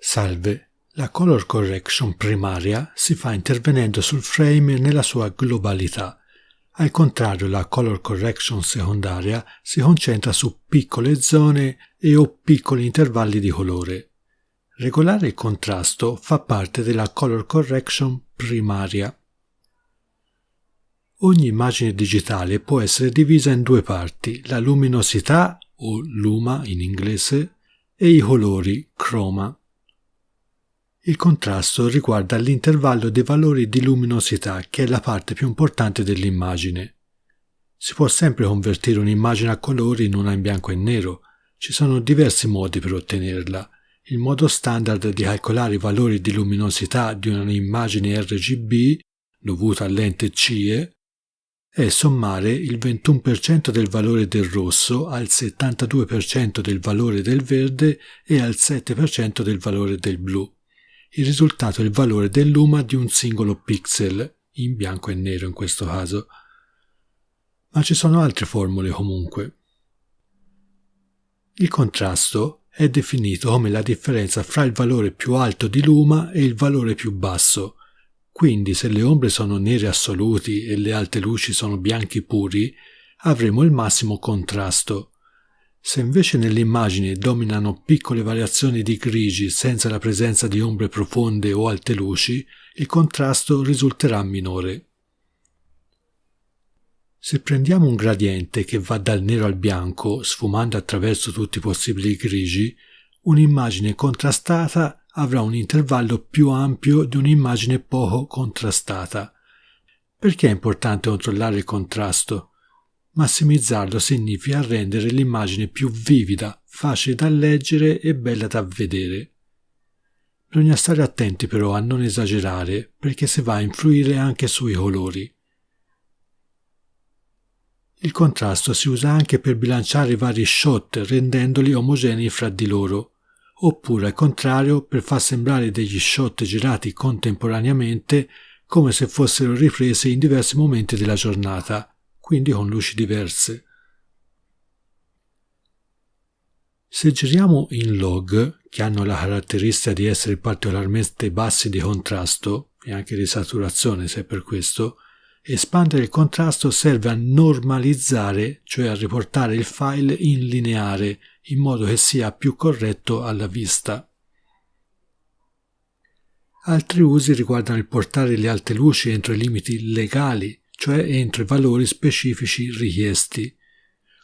Salve. La color correction primaria si fa intervenendo sul frame nella sua globalità. Al contrario, la color correction secondaria si concentra su piccole zone e o piccoli intervalli di colore. Regolare il contrasto fa parte della color correction primaria. Ogni immagine digitale può essere divisa in due parti, la luminosità, o luma in inglese, e i colori, croma. Il contrasto riguarda l'intervallo dei valori di luminosità, che è la parte più importante dell'immagine. Si può sempre convertire un'immagine a colori in una in bianco e nero. Ci sono diversi modi per ottenerla. Il modo standard di calcolare i valori di luminosità di un'immagine RGB, dovuta a lente CIE, è sommare il 21% del valore del rosso al 72% del valore del verde e al 7% del valore del blu. Il risultato è il valore del luma di un singolo pixel, in bianco e nero in questo caso. Ma ci sono altre formule comunque. Il contrasto è definito come la differenza fra il valore più alto di luma e il valore più basso. Quindi, se le ombre sono nere assoluti e le alte luci sono bianchi puri, avremo il massimo contrasto. Se invece nell'immagine dominano piccole variazioni di grigi senza la presenza di ombre profonde o alte luci, il contrasto risulterà minore. Se prendiamo un gradiente che va dal nero al bianco, sfumando attraverso tutti i possibili grigi, un'immagine contrastata avrà un intervallo più ampio di un'immagine poco contrastata. Perché è importante controllare il contrasto? Massimizzarlo significa rendere l'immagine più vivida, facile da leggere e bella da vedere. Bisogna stare attenti però a non esagerare, perché si va a influire anche sui colori. Il contrasto si usa anche per bilanciare i vari shot rendendoli omogenei fra di loro, oppure al contrario per far sembrare degli shot girati contemporaneamente come se fossero ripresi in diversi momenti della giornata, quindi con luci diverse. Se giriamo in log, che hanno la caratteristica di essere particolarmente bassi di contrasto e anche di saturazione se è per questo, espandere il contrasto serve a normalizzare, cioè a riportare il file in lineare, in modo che sia più corretto alla vista. Altri usi riguardano il portare le alte luci entro i limiti legali, cioè entro i valori specifici richiesti,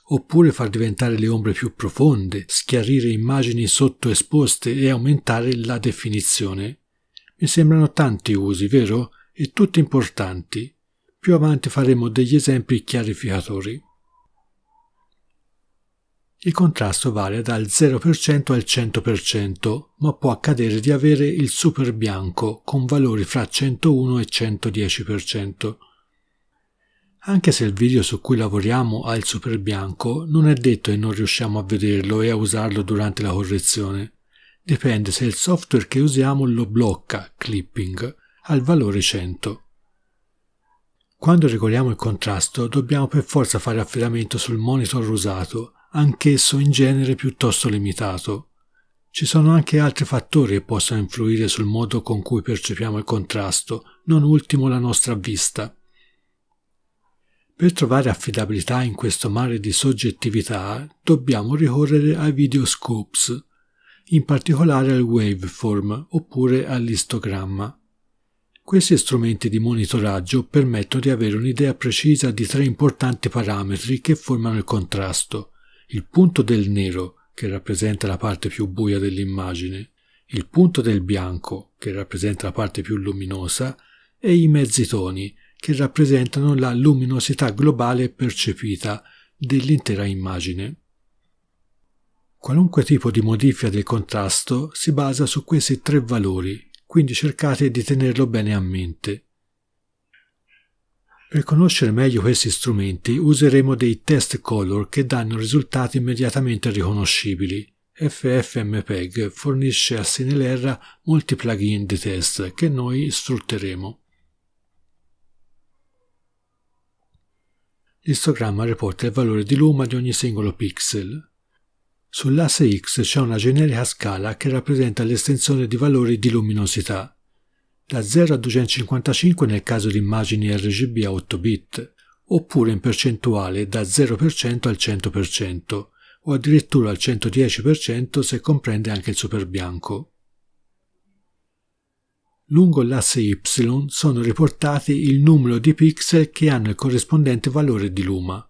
oppure far diventare le ombre più profonde, schiarire immagini sottoesposte e aumentare la definizione. Mi sembrano tanti usi, vero? E tutti importanti. Più avanti faremo degli esempi chiarificatori. Il contrasto varia dal 0% al 100%, ma può accadere di avere il super bianco, con valori fra 101 e 110%. Anche se il video su cui lavoriamo ha il super bianco, non è detto che non riusciamo a vederlo e a usarlo durante la correzione. Dipende se il software che usiamo lo blocca, clipping, al valore 100. Quando regoliamo il contrasto, dobbiamo per forza fare affidamento sul monitor usato, anch'esso in genere piuttosto limitato. Ci sono anche altri fattori che possono influire sul modo con cui percepiamo il contrasto, non ultimo la nostra vista. Per trovare affidabilità in questo mare di soggettività, dobbiamo ricorrere ai video scopes, in particolare al waveform oppure all'istogramma. Questi strumenti di monitoraggio permettono di avere un'idea precisa di tre importanti parametri che formano il contrasto: il punto del nero, che rappresenta la parte più buia dell'immagine, il punto del bianco, che rappresenta la parte più luminosa, e i mezzitoni, che rappresentano la luminosità globale percepita dell'intera immagine. Qualunque tipo di modifica del contrasto si basa su questi tre valori, quindi cercate di tenerlo bene a mente. Per conoscere meglio questi strumenti useremo dei test color che danno risultati immediatamente riconoscibili. FFmpeg fornisce a Cinelerra molti plugin di test che noi sfrutteremo. L'istogramma riporta il valore di luma di ogni singolo pixel. Sull'asse X c'è una generica scala che rappresenta l'estensione di valori di luminosità, da 0 a 255 nel caso di immagini RGB a 8 bit, oppure in percentuale da 0% al 100%, o addirittura al 110% se comprende anche il superbianco. Lungo l'asse Y sono riportati il numero di pixel che hanno il corrispondente valore di luma.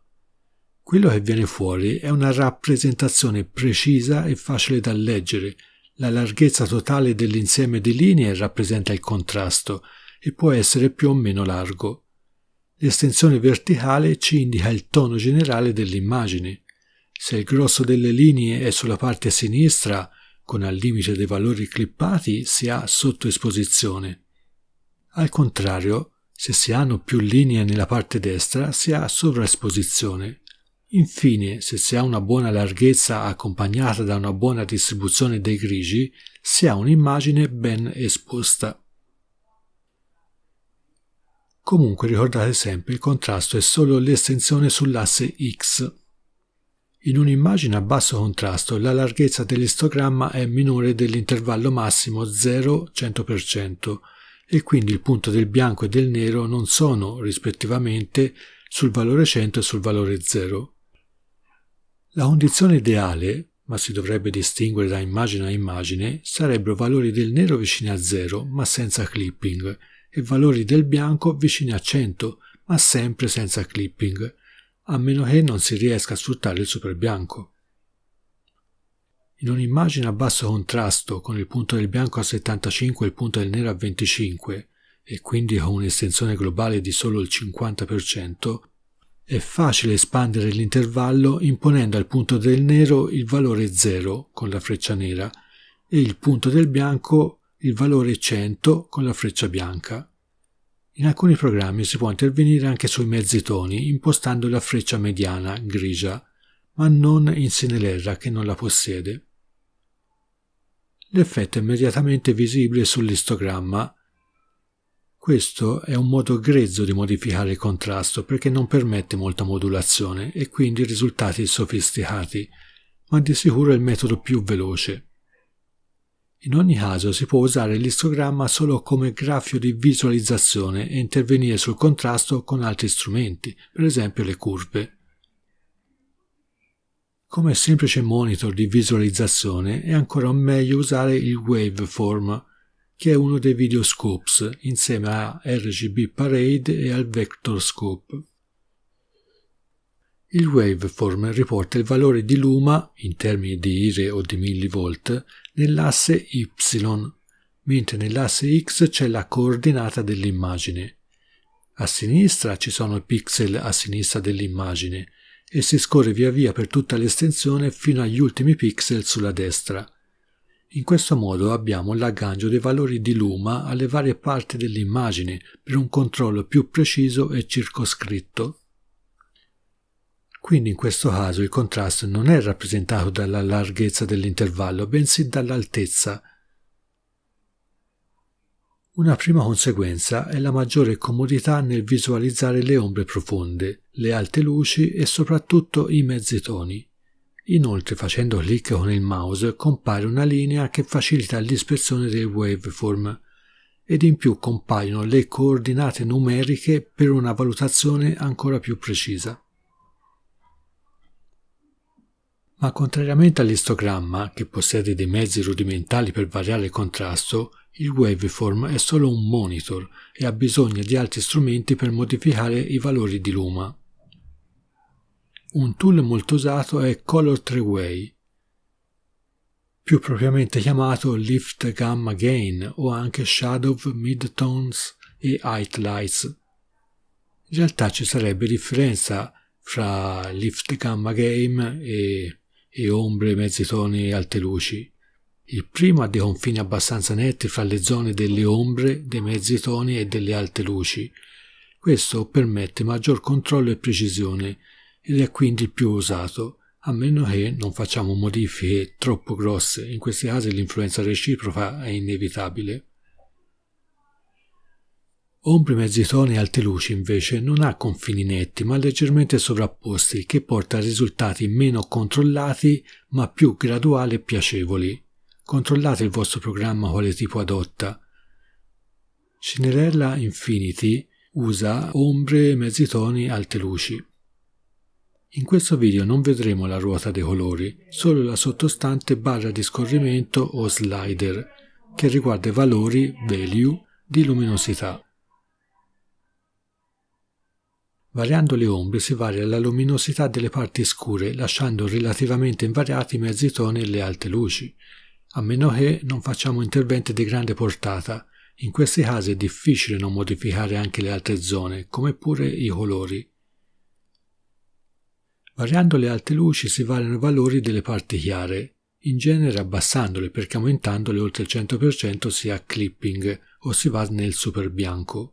Quello che viene fuori è una rappresentazione precisa e facile da leggere. La larghezza totale dell'insieme di linee rappresenta il contrasto e può essere più o meno largo. L'estensione verticale ci indica il tono generale dell'immagine. Se il grosso delle linee è sulla parte sinistra, con al limite dei valori clippati si ha sottoesposizione. Al contrario, se si hanno più linee nella parte destra si ha sovraesposizione. Infine, se si ha una buona larghezza accompagnata da una buona distribuzione dei grigi, si ha un'immagine ben esposta. Comunque ricordate sempre, il contrasto è solo l'estensione sull'asse X. In un'immagine a basso contrasto la larghezza dell'istogramma è minore dell'intervallo massimo 0-100% e quindi il punto del bianco e del nero non sono, rispettivamente, sul valore 100 e sul valore 0. La condizione ideale, ma si dovrebbe distinguere da immagine a immagine, sarebbero valori del nero vicini a 0, ma senza clipping, e valori del bianco vicini a 100, ma sempre senza clipping, a meno che non si riesca a sfruttare il superbianco. In un'immagine a basso contrasto, con il punto del bianco a 75 e il punto del nero a 25, e quindi con un'estensione globale di solo il 50%, è facile espandere l'intervallo imponendo al punto del nero il valore 0 con la freccia nera e il punto del bianco il valore 100 con la freccia bianca. In alcuni programmi si può intervenire anche sui mezzitoni impostando la freccia mediana grigia, ma non in Cinelerra che non la possiede. L'effetto è immediatamente visibile sull'istogramma. Questo è un modo grezzo di modificare il contrasto perché non permette molta modulazione e quindi risultati sofisticati, ma di sicuro è il metodo più veloce. In ogni caso si può usare l'istogramma solo come graffio di visualizzazione e intervenire sul contrasto con altri strumenti, per esempio le curve. Come semplice monitor di visualizzazione è ancora meglio usare il waveform, che è uno dei video scopes, insieme a RGB Parade e al Vector Scope. Il waveform riporta il valore di luma, in termini di IRE o di millivolt, nell'asse Y, mentre nell'asse X c'è la coordinata dell'immagine. A sinistra ci sono i pixel a sinistra dell'immagine e si scorre via via per tutta l'estensione fino agli ultimi pixel sulla destra. In questo modo abbiamo l'aggancio dei valori di luma alle varie parti dell'immagine per un controllo più preciso e circoscritto. Quindi in questo caso il contrasto non è rappresentato dalla larghezza dell'intervallo, bensì dall'altezza. Una prima conseguenza è la maggiore comodità nel visualizzare le ombre profonde, le alte luci e soprattutto i mezzitoni. Inoltre, facendo clic con il mouse, compare una linea che facilita l'ispezione del waveform ed in più compaiono le coordinate numeriche per una valutazione ancora più precisa. Ma contrariamente all'istogramma, che possiede dei mezzi rudimentali per variare il contrasto, il waveform è solo un monitor e ha bisogno di altri strumenti per modificare i valori di luma. Un tool molto usato è Color 3-Way, più propriamente chiamato Lift Gamma Gain o anche Shadow, Midtones e Highlights. In realtà ci sarebbe differenza fra Lift Gamma Gain e ombre, mezzitoni e alte luci. Il primo ha dei confini abbastanza netti fra le zone delle ombre, dei mezzitoni e delle alte luci. Questo permette maggior controllo e precisione ed è quindi più usato, a meno che non facciamo modifiche troppo grosse. In questi casi l'influenza reciproca è inevitabile. Ombre, mezzitoni e alte luci invece non ha confini netti ma leggermente sovrapposti, che porta a risultati meno controllati ma più graduali e piacevoli. Controllate il vostro programma quale tipo adotta. Cinelerra Infinity usa ombre, mezzitoni, alte luci. In questo video non vedremo la ruota dei colori, solo la sottostante barra di scorrimento o slider, che riguarda i valori, value, di luminosità. Variando le ombre si varia la luminosità delle parti scure, lasciando relativamente invariati i mezzitoni e le alte luci, a meno che non facciamo interventi di grande portata. In questi casi è difficile non modificare anche le altre zone, come pure i colori. Variando le alte luci si variano i valori delle parti chiare, in genere abbassandole perché aumentandole oltre il 100% si ha clipping o si va nel super bianco.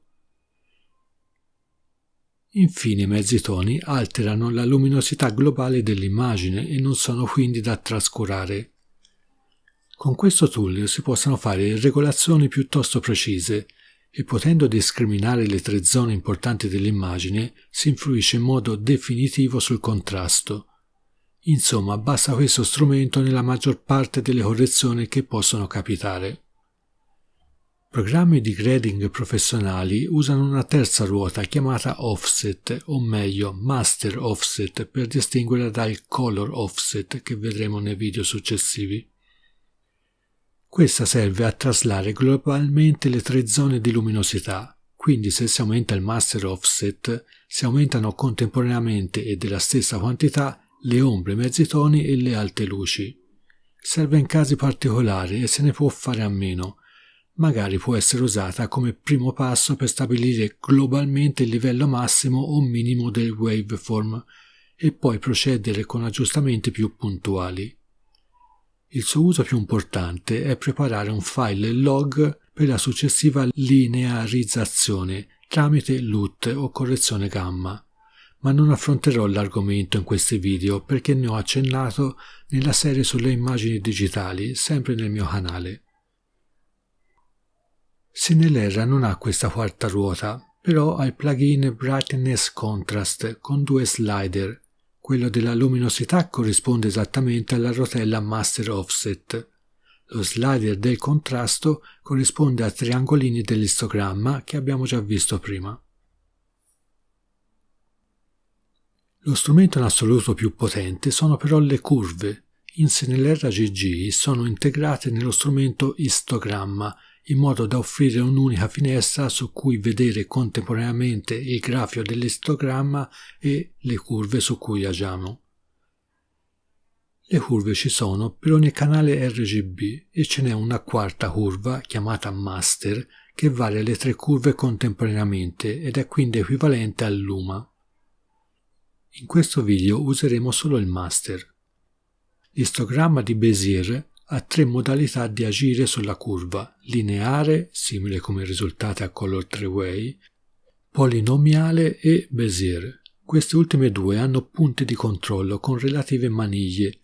Infine i mezzitoni alterano la luminosità globale dell'immagine e non sono quindi da trascurare. Con questo tool si possono fare regolazioni piuttosto precise e potendo discriminare le tre zone importanti dell'immagine si influisce in modo definitivo sul contrasto. Insomma, basta questo strumento nella maggior parte delle correzioni che possono capitare. Programmi di grading professionali usano una terza ruota chiamata offset, o meglio master offset, per distinguerla dal color offset che vedremo nei video successivi. Questa serve a traslare globalmente le tre zone di luminosità, quindi se si aumenta il master offset, si aumentano contemporaneamente e della stessa quantità le ombre, i mezzitoni e le alte luci. Serve in casi particolari e se ne può fare a meno, magari può essere usata come primo passo per stabilire globalmente il livello massimo o minimo del waveform e poi procedere con aggiustamenti più puntuali. Il suo uso più importante è preparare un file log per la successiva linearizzazione tramite LUT o correzione gamma, ma non affronterò l'argomento in questi video perché ne ho accennato nella serie sulle immagini digitali, sempre nel mio canale. Cinelerra non ha questa quarta ruota, però ha il plugin Brightness Contrast con due slider. Quello della luminosità corrisponde esattamente alla rotella Master Offset. Lo slider del contrasto corrisponde ai triangolini dell'istogramma che abbiamo già visto prima. Lo strumento in assoluto più potente sono però le curve. In Cinelerra GG sono integrate nello strumento istogramma, in modo da offrire un'unica finestra su cui vedere contemporaneamente il grafio dell'istogramma e le curve su cui agiamo. Le curve ci sono per ogni canale RGB e ce n'è una quarta curva, chiamata Master, che varia le tre curve contemporaneamente ed è quindi equivalente al Luma. In questo video useremo solo il Master. L'istogramma di Bezier ha tre modalità di agire sulla curva: lineare, simile come risultati a color three-way, polinomiale e Bezier. Queste ultime due hanno punti di controllo con relative maniglie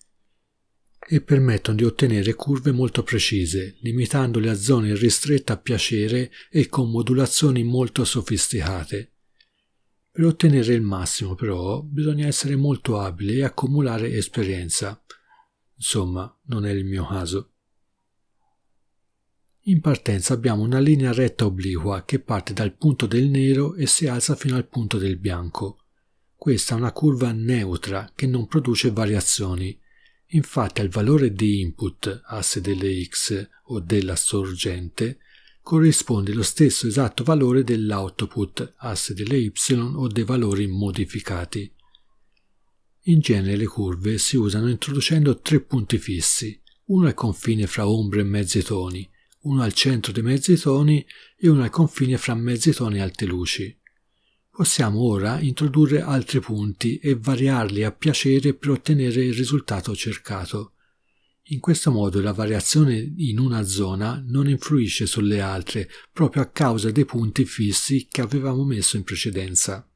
e permettono di ottenere curve molto precise, limitandole a zone ristrette a piacere e con modulazioni molto sofisticate. Per ottenere il massimo, però, bisogna essere molto abili e accumulare esperienza. Insomma, non è il mio caso. In partenza abbiamo una linea retta obliqua che parte dal punto del nero e si alza fino al punto del bianco. Questa è una curva neutra che non produce variazioni. Infatti al valore di input, asse delle x o della sorgente, corrisponde lo stesso esatto valore dell'output, asse delle y o dei valori modificati. In genere le curve si usano introducendo tre punti fissi, uno al confine fra ombre e mezzitoni, uno al centro dei mezzitoni e uno al confine fra mezzitoni e alte luci. Possiamo ora introdurre altri punti e variarli a piacere per ottenere il risultato cercato. In questo modo la variazione in una zona non influisce sulle altre, proprio a causa dei punti fissi che avevamo messo in precedenza.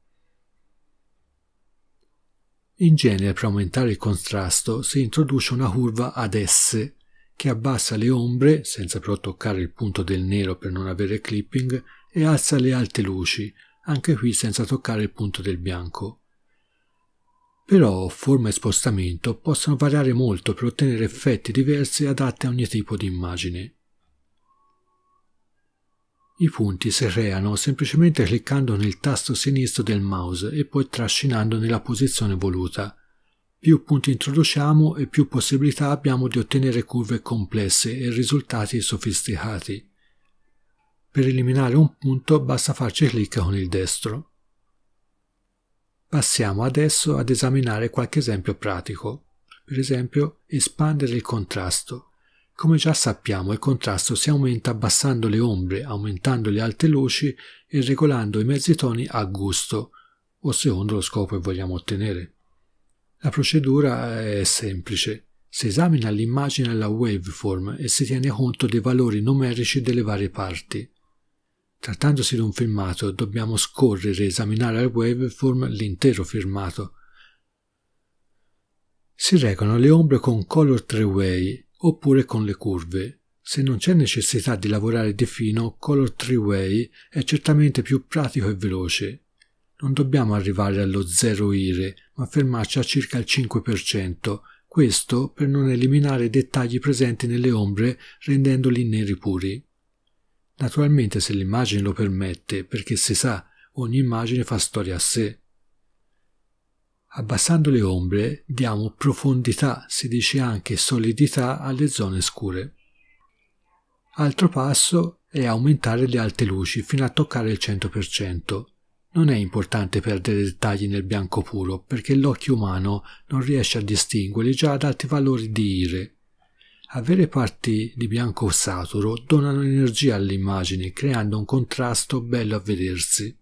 In genere, per aumentare il contrasto, si introduce una curva ad S, che abbassa le ombre, senza però toccare il punto del nero per non avere clipping, e alza le alte luci, anche qui senza toccare il punto del bianco. Però forma e spostamento possono variare molto per ottenere effetti diversi adatti a ogni tipo di immagine. I punti si creano semplicemente cliccando nel tasto sinistro del mouse e poi trascinando nella posizione voluta. Più punti introduciamo e più possibilità abbiamo di ottenere curve complesse e risultati sofisticati. Per eliminare un punto basta farci clic con il destro. Passiamo adesso ad esaminare qualche esempio pratico. Per esempio, espandere il contrasto. Come già sappiamo, il contrasto si aumenta abbassando le ombre, aumentando le alte luci e regolando i mezzi toni a gusto, o secondo lo scopo che vogliamo ottenere. La procedura è semplice. Si esamina l'immagine alla waveform e si tiene conto dei valori numerici delle varie parti. Trattandosi di un filmato, dobbiamo scorrere e esaminare alla waveform l'intero filmato. Si regolano le ombre con color three-way, oppure con le curve. Se non c'è necessità di lavorare di fino, color three-way è certamente più pratico e veloce. Non dobbiamo arrivare allo zero IRE, ma fermarci a circa il 5%, questo per non eliminare i dettagli presenti nelle ombre rendendoli neri puri. Naturalmente se l'immagine lo permette, perché si sa, ogni immagine fa storia a sé. Abbassando le ombre diamo profondità, si dice anche solidità, alle zone scure. Altro passo è aumentare le alte luci fino a toccare il 100%. Non è importante perdere dettagli nel bianco puro perché l'occhio umano non riesce a distinguerli già ad alti valori di IRE. Avere parti di bianco saturo donano energia all'immagine creando un contrasto bello a vedersi.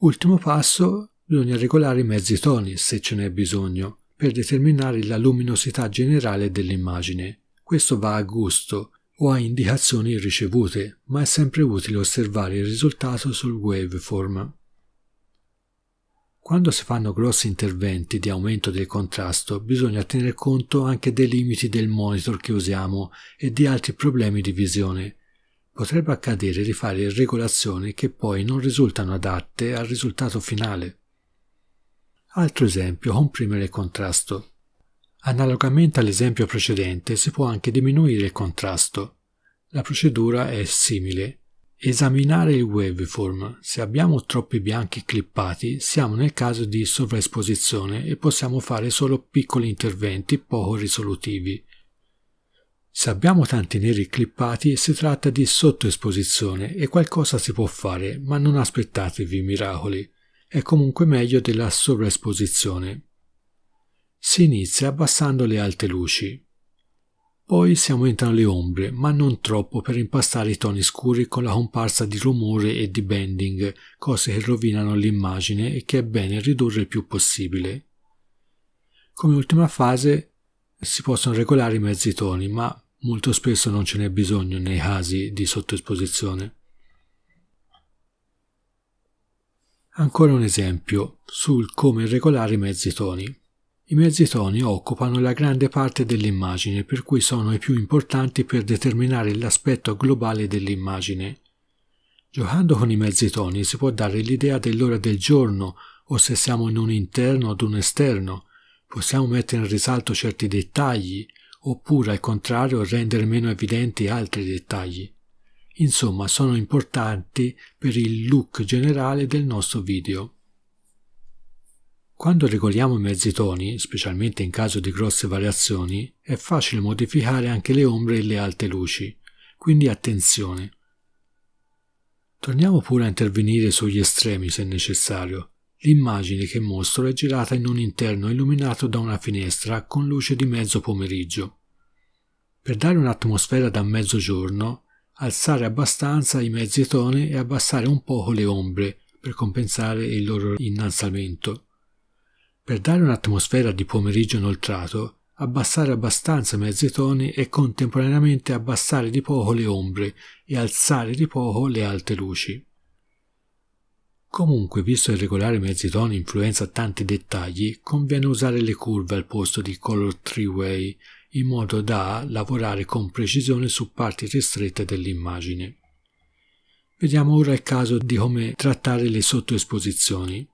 Ultimo passo, bisogna regolare i mezzi toni, se ce n'è bisogno, per determinare la luminosità generale dell'immagine. Questo va a gusto o a indicazioni ricevute, ma è sempre utile osservare il risultato sul waveform. Quando si fanno grossi interventi di aumento del contrasto, bisogna tener conto anche dei limiti del monitor che usiamo e di altri problemi di visione. Potrebbe accadere di fare regolazioni che poi non risultano adatte al risultato finale. Altro esempio, comprimere il contrasto. Analogamente all'esempio precedente si può anche diminuire il contrasto. La procedura è simile. Esaminare il waveform. Se abbiamo troppi bianchi clippati, siamo nel caso di sovraesposizione e possiamo fare solo piccoli interventi poco risolutivi. Se abbiamo tanti neri clippati si tratta di sottoesposizione e qualcosa si può fare, ma non aspettatevi miracoli. È comunque meglio della sovraesposizione. Si inizia abbassando le alte luci. Poi si aumentano le ombre, ma non troppo per impastare i toni scuri con la comparsa di rumore e di bending, cose che rovinano l'immagine e che è bene ridurre il più possibile. Come ultima fase si possono regolare i mezzi toni, ma molto spesso non ce n'è bisogno nei casi di sottoesposizione. Ancora un esempio sul come regolare i mezzi toni. I mezzi toni occupano la grande parte dell'immagine, per cui sono i più importanti per determinare l'aspetto globale dell'immagine. Giocando con i mezzi toni si può dare l'idea dell'ora del giorno o se siamo in un interno ad un esterno. Possiamo mettere in risalto certi dettagli, oppure al contrario rendere meno evidenti altri dettagli. Insomma, sono importanti per il look generale del nostro video. Quando regoliamo i mezzi toni, specialmente in caso di grosse variazioni, è facile modificare anche le ombre e le alte luci, quindi attenzione. Torniamo pure a intervenire sugli estremi se necessario. L'immagine che mostro è girata in un interno illuminato da una finestra con luce di mezzo pomeriggio. Per dare un'atmosfera da mezzogiorno, alzare abbastanza i mezzi toni e abbassare un poco le ombre per compensare il loro innalzamento. Per dare un'atmosfera di pomeriggio inoltrato, abbassare abbastanza i mezzi toni e contemporaneamente abbassare di poco le ombre e alzare di poco le alte luci. Comunque, visto che regolare i mezzi toni influenza tanti dettagli, conviene usare le curve al posto di color three-way, in modo da lavorare con precisione su parti ristrette dell'immagine. Vediamo ora il caso di come trattare le sottoesposizioni.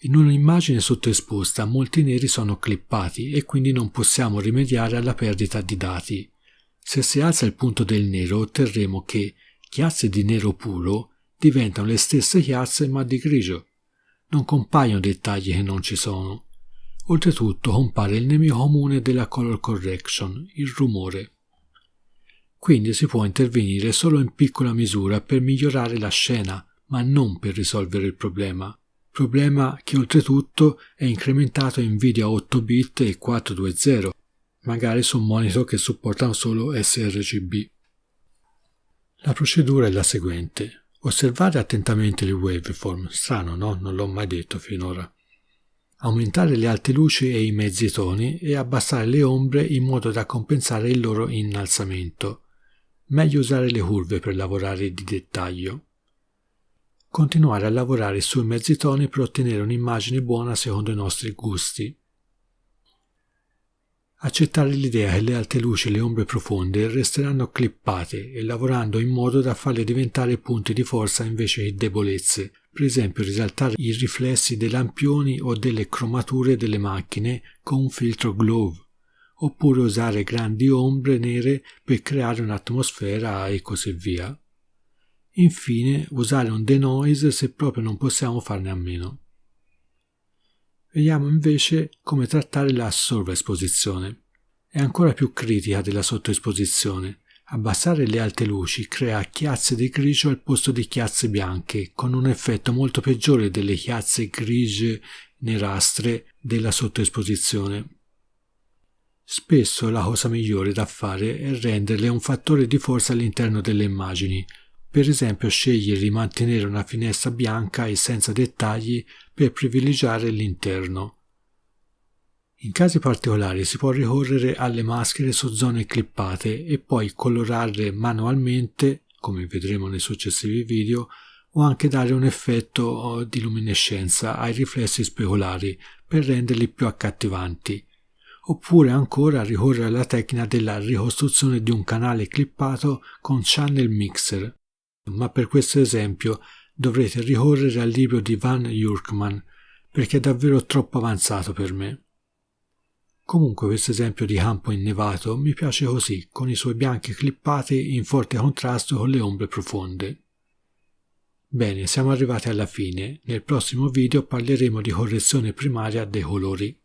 In un'immagine sottoesposta molti neri sono clippati e quindi non possiamo rimediare alla perdita di dati. Se si alza il punto del nero otterremo che chiazze di nero puro diventano le stesse chiazze ma di grigio. Non compaiono dettagli che non ci sono. Oltretutto compare il nemico comune della color correction, il rumore. Quindi si può intervenire solo in piccola misura per migliorare la scena, ma non per risolvere il problema. Problema che oltretutto è incrementato in video a 8 bit e 420, magari su monitor che supportano solo sRGB. La procedura è la seguente. Osservate attentamente le waveform, strano no? Non l'ho mai detto finora. Aumentare le alte luci e i mezzi toni e abbassare le ombre in modo da compensare il loro innalzamento. Meglio usare le curve per lavorare di dettaglio. Continuare a lavorare sui mezzi toni per ottenere un'immagine buona secondo i nostri gusti. Accettare l'idea che le alte luci e le ombre profonde resteranno clippate e lavorando in modo da farle diventare punti di forza invece che debolezze, per esempio risaltare i riflessi dei lampioni o delle cromature delle macchine con un filtro glow, oppure usare grandi ombre nere per creare un'atmosfera e così via. Infine, usare un denoise se proprio non possiamo farne a meno. Vediamo invece come trattare la sovraesposizione. È ancora più critica della sottoesposizione. Abbassare le alte luci crea chiazze di grigio al posto di chiazze bianche, con un effetto molto peggiore delle chiazze grigie nerastre della sottoesposizione. Spesso la cosa migliore da fare è renderle un fattore di forza all'interno delle immagini. Per esempio scegliere di mantenere una finestra bianca e senza dettagli per privilegiare l'interno. In casi particolari si può ricorrere alle maschere su zone clippate e poi colorarle manualmente, come vedremo nei successivi video, o anche dare un effetto di luminescenza ai riflessi speculari per renderli più accattivanti. Oppure ancora ricorrere alla tecnica della ricostruzione di un canale clippato con channel mixer. Ma per questo esempio dovrete ricorrere al libro di Van Hurkman perché è davvero troppo avanzato per me. Comunque questo esempio di campo innevato mi piace così, con i suoi bianchi clippati in forte contrasto con le ombre profonde. Bene, siamo arrivati alla fine. Nel prossimo video parleremo di correzione primaria dei colori.